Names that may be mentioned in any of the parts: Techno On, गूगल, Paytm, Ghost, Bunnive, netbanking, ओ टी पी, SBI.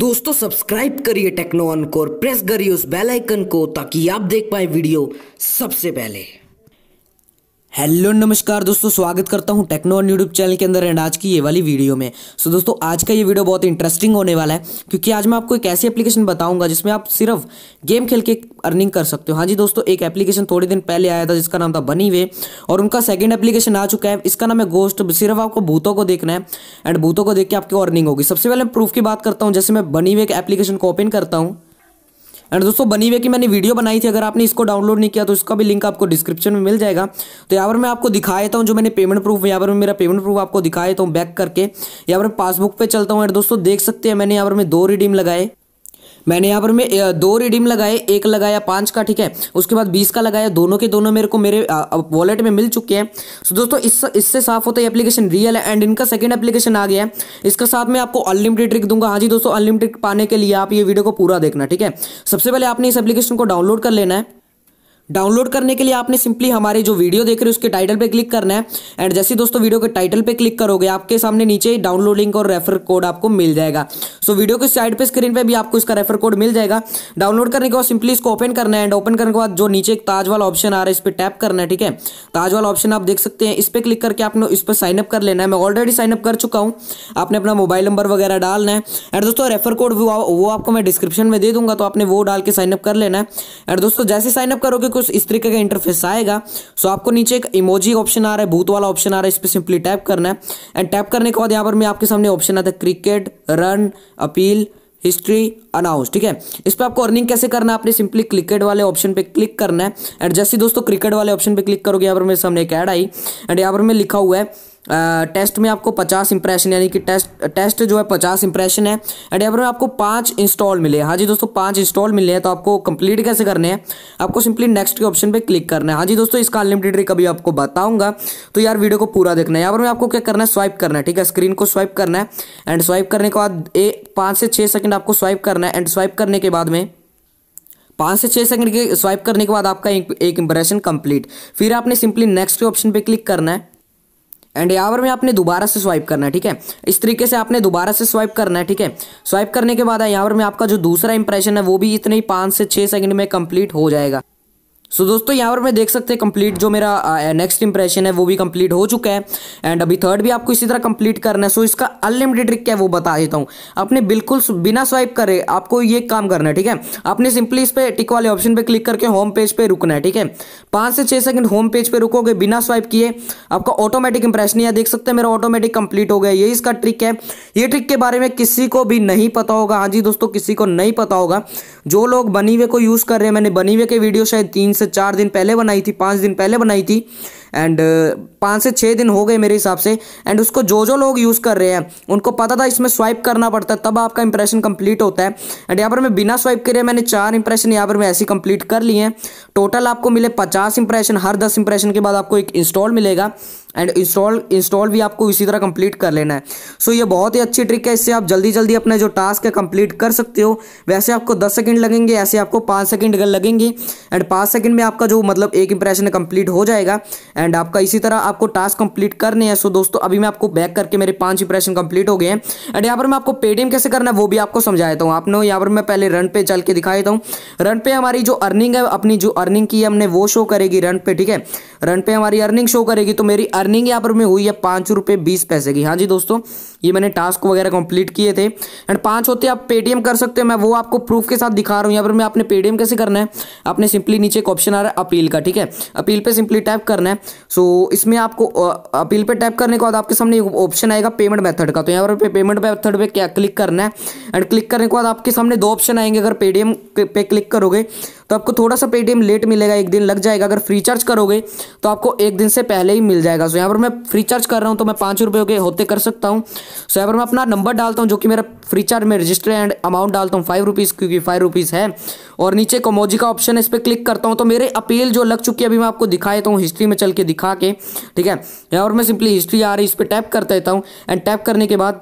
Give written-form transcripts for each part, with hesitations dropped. दोस्तों सब्सक्राइब करिए techno on को और प्रेस करिए उस बेल आइकन को ताकि आप देख पाए वीडियो सबसे पहले। हेलो नमस्कार दोस्तों, स्वागत करता हूं टेक्नो ऑन यूट्यूब चैनल के अंदर एंड आज की ये वाली वीडियो में। सो दोस्तों आज का ये वीडियो बहुत इंटरेस्टिंग होने वाला है क्योंकि आज मैं आपको एक ऐसी एप्लीकेशन बताऊंगा जिसमें आप सिर्फ गेम खेल के अर्निंग कर सकते हो। हाँ जी दोस्तों, एक एप्लीकेशन थोड़े दिन पहले आया था जिसका नाम था बनीवे और उनका सेकंड एप्लीकेशन आ चुका है, इसका नाम है गोस्ट। सिर्फ आपको भूतों को देखना है एंड भूतों को देख के आपकी अर्निंग होगी। सबसे पहले मैं प्रूफ की बात करता हूँ। जैसे मैं बनीवे के एप्लीकेशन को ओपन करता हूँ एंड दोस्तों बनीवे की मैंने वीडियो बनाई थी, अगर आपने इसको डाउनलोड नहीं किया तो इसका भी लिंक आपको डिस्क्रिप्शन में मिल जाएगा। तो यहाँ पर मैं आपको दिखा देता हूँ जो मैंने पेमेंट प्रूफ, यहाँ पर मैं मेरा पेमेंट प्रूफ आपको दिखा देता हूँ बैक करके। यहाँ पर पासबुक पे चलता हूँ एंड दोस्तों देख सकते हैं मैंने यहाँ पर मैं दो रिडीम लगाए। मैंने यहाँ पर मैं दो रिडीम लगाए, एक लगाया 5 का, ठीक है, उसके बाद 20 का लगाया। दोनों के दोनों मेरे को मेरे वॉलेट में मिल चुके हैं। सो दोस्तों इससे साफ होता है एप्लीकेशन रियल है एंड इनका सेकंड एप्लीकेशन आ गया है। इसका साथ में आपको अनलिमिटेड ट्रिक दूंगा। हाँ जी दोस्तों, अनलिमिटेड पाने के लिए आप ये वीडियो को पूरा देखना, ठीक है। सबसे पहले आपने इस एप्लीकेशन को डाउनलोड कर लेना है। डाउनलोड करने के लिए आपने सिंपली हमारे जो वीडियो देख रहे हो उसके टाइटल पे क्लिक करना है एंड जैसे दोस्तों वीडियो के टाइटल पे क्लिक करोगे आपके सामने नीचे डाउनलोड लिंक और रेफर कोड आपको मिल जाएगा। सो वीडियो के साइड पे स्क्रीन पे भी आपको इसका रेफर कोड मिल जाएगा। डाउनलोड करने के बाद सिंपली इसको ओपन करना है एंड ओपन करने के बाद जो नीचे एक ताज वाला ऑप्शन आ रहा है इस पर टैप करना है, ठीक है। ताज वाला ऑप्शन आप देख सकते हैं, इस पर क्लिक करके आपने इस पर साइनअप कर लेना है। मैं ऑलरेडी साइनअप कर चुका हूँ। आपने अपना मोबाइल नंबर वगैरह डालना है एंड दोस्तों रेफर कोड वो आपको मैं डिस्क्रिप्शन में दे दूंगा, तो आपने वो डाल के साइनअप कर लेना है। एंड दोस्तों जैसे साइनअप करोगे कुछ इस तरीके का इंटरफेस आएगा। सो आपको नीचे एक इमोजी ऑप्शन आ रहा है, भूत वाला ऑप्शन आ रहा है, इस पे सिंपली टैप करना है एंड टैप करने के बाद यहाँ पर मैं आपके सामने ऑप्शन आता है cricket, run, appeal, history, announce, ठीक है। इस पर आपको अर्निंग कैसे करना है, आपने सिंपली क्रिकेट वाले ऑप्शन पे क्लिक करना है एंड जैसे दोस्तों क्रिकेट वाले ऑप्शन पे क्लिक करोगे यहाँ पर मेरे सामने एक ऐड आई एंड यहाँ पर मैं लिखा हुआ है टेस्ट में आपको 50 इंप्रेशन, यानी कि टेस्ट जो है 50 इंप्रेशन है एंड यहाँ पर आपको 5 इंस्टॉल मिले। हाँ जी दोस्तों 5 इंस्टॉल मिले हैं, तो आपको कंप्लीट कैसे करने हैं, आपको सिंपली नेक्स्ट के ऑप्शन पे क्लिक करना है। हाँ जी दोस्तों इसका अनलिमिटेड ट्रिक अभी आपको बताऊंगा, तो यार वीडियो को पूरा देखना है। यहाँ पर मैं आपको क्या करना है, स्वाइप करना है, ठीक है, स्क्रीन को स्वाइप करना है एंड स्वाइप करने के बाद 5 से 6 सेकेंड आपको स्वाइप करना है एंड स्वाइप करने के बाद में 5 से 6 सेकेंड के स्वाइप करने के बाद आपका एक इंप्रेशन कंप्लीट। फिर आपने सिंपली नेक्स्ट के ऑप्शन पर क्लिक करना है एंड यहाँ पर में आपने दोबारा से स्वाइप करना है, ठीक है। इस तरीके से आपने दोबारा से स्वाइप करना है, ठीक है। स्वाइप करने के बाद यहाँ पर में आपका जो दूसरा इंप्रेशन है वो भी इतने ही 5 से 6 सेकंड में कंप्लीट हो जाएगा। सो दोस्तों यहाँ पर मैं देख सकते हैं कंप्लीट जो मेरा नेक्स्ट इंप्रेशन है वो भी कंप्लीट हो चुका है एंड अभी थर्ड भी आपको इसी तरह कंप्लीट करना है। सो इसका अनलिमिटेड ट्रिक क्या है वो बता देता हूँ। आपने बिल्कुल बिना स्वाइप करे आपको ये काम करना है, ठीक है। आपने सिंपली इस पर टिक वाले ऑप्शन पे क्लिक करके होम पेज पे रुकना है, ठीक है। 5 से 6 सेकंड होम पेज पे रुकोगे बिना स्वाइप किए, आपका ऑटोमेटिक इंप्रेशन या देख सकते हैं मेरा ऑटोमेटिक कंप्लीट हो गया। ये इसका ट्रिक है। ये ट्रिक के बारे में किसी को भी नहीं पता होगा। हाँ जी दोस्तों किसी को नहीं पता होगा। जो लोग बनीवे को यूज़ कर रहे हैं, मैंने बनीवे के वीडियो शायद 3 से 4 दिन पहले बनाई थी, 5 दिन पहले बनाई थी एंड 5 से 6 दिन हो गए मेरे हिसाब से एंड उसको जो लोग यूज़ कर रहे हैं उनको पता था इसमें स्वाइप करना पड़ता है तब आपका इंप्रेशन कंप्लीट होता है एंड यहाँ पर मैं बिना स्वाइप करे मैंने 4 इंप्रेशन यहाँ पर मैं ऐसे कंप्लीट कर लिए हैं। टोटल आपको मिले 50 इंप्रेशन। हर 10 इंप्रेशन के बाद आपको एक इंस्टॉल मिलेगा एंड इंस्टॉल भी आपको इसी तरह कंप्लीट कर लेना है। सो ये बहुत ही अच्छी ट्रिक है, इससे आप जल्दी जल्दी अपने जो टास्क है कंप्लीट कर सकते हो। वैसे आपको 10 सेकंड लगेंगे, ऐसे आपको 5 सेकंड लगेंगे एंड 5 सेकंड में आपका जो मतलब एक इंप्रेशन कंप्लीट हो जाएगा एंड आपका इसी तरह आपको टास्क कंप्लीट करने हैं। सो दोस्तों अभी मैं आपको बैक करके मेरे 5 इंप्रेशन कंप्लीट हो गए हैं एंड यहाँ पर मैं आपको पेटीएम कैसे करना है वो भी आपको समझा देता हूँ। आपने यहाँ पर मैं पहले रन पे चल के दिखा देता हूँ। रन पे हमारी जो अर्निंग है, अपनी जो अर्निंग की है हमने वो शो करेगी रन पे, ठीक है। रन पे हमारी अर्निंग शो करेगी, तो मेरी अर्निंग यहाँ पर में हुई है 5 रुपये 20 पैसे की। हाँ जी दोस्तों ये मैंने टास्क वगैरह कंप्लीट किए थे एंड 5 होते आप पेटीएम कर सकते हैं, मैं वो आपको प्रूफ के साथ दिखा रहा हूँ। यहाँ पर मैं आपने पेटीएम कैसे करना है, आपने सिंपली नीचे एक ऑप्शन आ रहा है अपील का, ठीक है, अपील पे सिंपली टैप करना है। सो इसमें आपको अपील पे टैप करने के बाद आपके सामने एक ऑप्शन आएगा पेमेंट मेथड का, तो यहाँ पर पेमेंट मेथड पे क्या क्लिक करना है एंड क्लिक करने के बाद आपके सामने 2 ऑप्शन आएंगे। अगर पेटीएम पे क्लिक करोगे तो आपको थोड़ा सा पेटीएम लेट मिलेगा, 1 दिन लग जाएगा। अगर फ्री चार्ज करोगे तो आपको 1 दिन से पहले ही मिल जाएगा। सो यहाँ पर मैं फ्री चार्ज कर रहा हूँ तो मैं 5 रुपये के होते कर सकता हूँ। सो यहाँ पर मैं अपना नंबर डालता हूँ जो कि मेरा फ्री चार्ज में रजिस्टर है एंड अमाउंट डालता हूँ 5 रुपीज़, क्योंकि 5 रुपीज़ है और नीचे इमोजी का ऑप्शन है, इस पर क्लिक करता हूँ। तो मेरे अपील जो लग चुकी है अभी मैं आपको दिखा देता हूँ हिस्ट्री में चल के दिखा के, ठीक है। यहाँ पर मैं सिंपली हिस्ट्री आ रही है इस पर टैप कर देता हूँ एंड टैप करने के बाद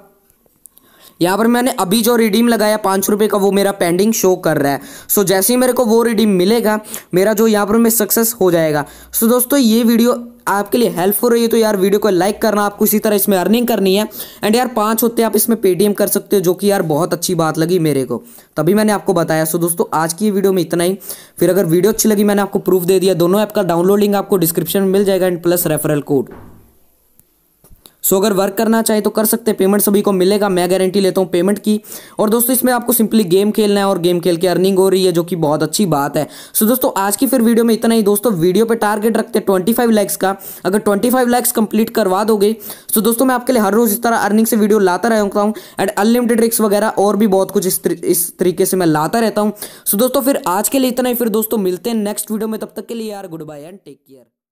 यहाँ पर मैंने अभी जो रिडीम लगाया 5 रुपये का वो मेरा पेंडिंग शो कर रहा है। सो जैसे ही मेरे को वो रिडीम मिलेगा मेरा जो यहाँ पर मैं सक्सेस हो जाएगा। सो दोस्तों ये वीडियो आपके लिए हेल्पफुल रही है तो यार वीडियो को लाइक करना, आपको इसी तरह इसमें अर्निंग करनी है। एंड यार 5 होते आप इसमें पेटीएम कर सकते हो, जो कि यार बहुत अच्छी बात लगी मेरे को, तभी मैंने आपको बताया। सो दोस्तों आज की वीडियो में इतना ही। फिर अगर वीडियो अच्छी लगी, मैंने आपको प्रूफ दे दिया, दोनों ऐप का डाउनलोड लिंक आपको डिस्क्रिप्शन में मिल जाएगा and plus referral code. So अगर वर्क करना चाहे तो कर सकते हैं, पेमेंट सभी को मिलेगा, मैं गारंटी लेता हूँ पेमेंट की। और दोस्तों इसमें आपको सिंपली गेम खेलना है और गेम खेल के अर्निंग हो रही है, जो कि बहुत अच्छी बात है। सो दोस्तों आज की फिर वीडियो में इतना ही। दोस्तों वीडियो पे टारगेट रखते हैं 25 लाइक्स का, अगर 25 लाइक्स कंप्लीट करवा दोगे तो दोस्तों मैं आपके लिए हर रोज इस तरह अर्निंग से वीडियो लाता रहता हूँ एंड अनलिमिटेड ट्रिक्स वगैरह और भी बहुत कुछ इस तरीके से मैं लाता रहता हूँ। सो दोस्तों फिर आज के लिए इतना ही। फिर दोस्तों मिलते हैं नेक्स्ट वीडियो में, तब तक के लिए यार good bye and take care.